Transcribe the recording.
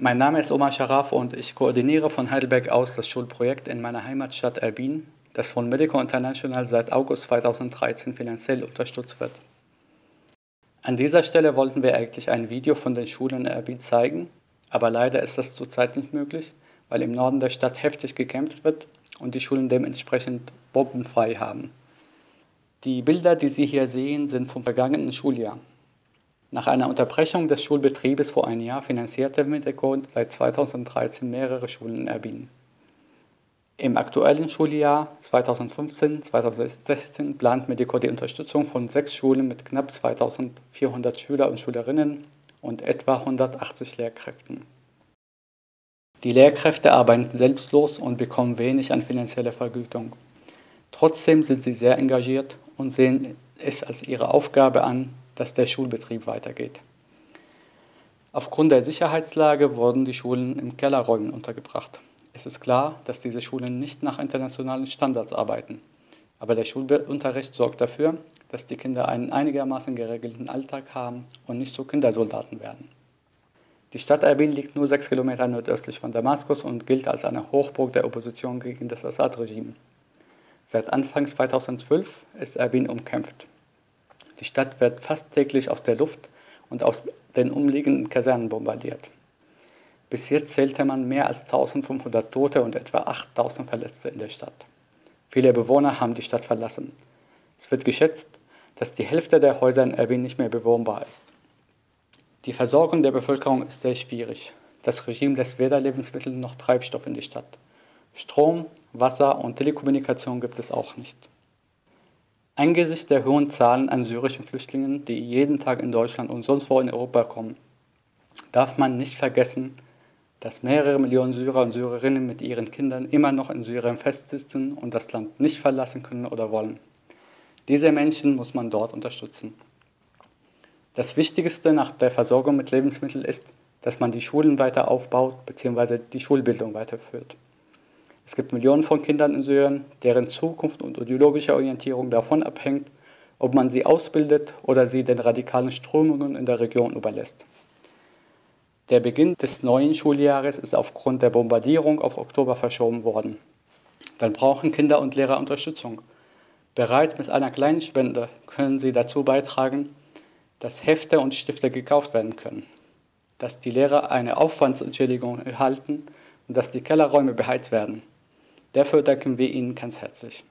Mein Name ist Omar Scharaf und ich koordiniere von Heidelberg aus das Schulprojekt in meiner Heimatstadt Irbin, das von Medico International seit August 2013 finanziell unterstützt wird. An dieser Stelle wollten wir eigentlich ein Video von den Schulen in Irbin zeigen, aber leider ist das zurzeit nicht möglich, weil im Norden der Stadt heftig gekämpft wird und die Schulen dementsprechend bombenfrei haben. Die Bilder, die Sie hier sehen, sind vom vergangenen Schuljahr. Nach einer Unterbrechung des Schulbetriebes vor einem Jahr finanzierte Medico seit 2013 mehrere Schulen in Irbin. Im aktuellen Schuljahr 2015/2016 plant Medico die Unterstützung von 6 Schulen mit knapp 2400 Schüler und Schülerinnen und etwa 180 Lehrkräften. Die Lehrkräfte arbeiten selbstlos und bekommen wenig an finanzieller Vergütung. Trotzdem sind sie sehr engagiert und sehen es als ihre Aufgabe an, dass der Schulbetrieb weitergeht. Aufgrund der Sicherheitslage wurden die Schulen in Kellerräumen untergebracht. Es ist klar, dass diese Schulen nicht nach internationalen Standards arbeiten, aber der Schulunterricht sorgt dafür, dass die Kinder einen einigermaßen geregelten Alltag haben und nicht zu Kindersoldaten werden. Die Stadt Irbin liegt nur 6 Kilometer nordöstlich von Damaskus und gilt als eine Hochburg der Opposition gegen das Assad-Regime. Seit Anfang 2012 ist Irbin umkämpft. Die Stadt wird fast täglich aus der Luft und aus den umliegenden Kasernen bombardiert. Bis jetzt zählte man mehr als 1500 Tote und etwa 8000 Verletzte in der Stadt. Viele Bewohner haben die Stadt verlassen. Es wird geschätzt, dass die Hälfte der Häuser in Irbin nicht mehr bewohnbar ist. Die Versorgung der Bevölkerung ist sehr schwierig. Das Regime lässt weder Lebensmittel noch Treibstoff in die Stadt. Strom, Wasser und Telekommunikation gibt es auch nicht. Angesichts der hohen Zahlen an syrischen Flüchtlingen, die jeden Tag in Deutschland und sonst wo in Europa kommen, darf man nicht vergessen, dass mehrere Millionen Syrer und Syrerinnen mit ihren Kindern immer noch in Syrien festsitzen und das Land nicht verlassen können oder wollen. Diese Menschen muss man dort unterstützen. Das Wichtigste nach der Versorgung mit Lebensmitteln ist, dass man die Schulen weiter aufbaut bzw. die Schulbildung weiterführt. Es gibt Millionen von Kindern in Syrien, deren Zukunft und ideologische Orientierung davon abhängt, ob man sie ausbildet oder sie den radikalen Strömungen in der Region überlässt. Der Beginn des neuen Schuljahres ist aufgrund der Bombardierung auf Oktober verschoben worden. Dann brauchen Kinder und Lehrer Unterstützung. Bereits mit einer kleinen Spende können sie dazu beitragen, dass Hefte und Stifte gekauft werden können, dass die Lehrer eine Aufwandsentschädigung erhalten und dass die Kellerräume beheizt werden. Dafür danken wir Ihnen ganz herzlich.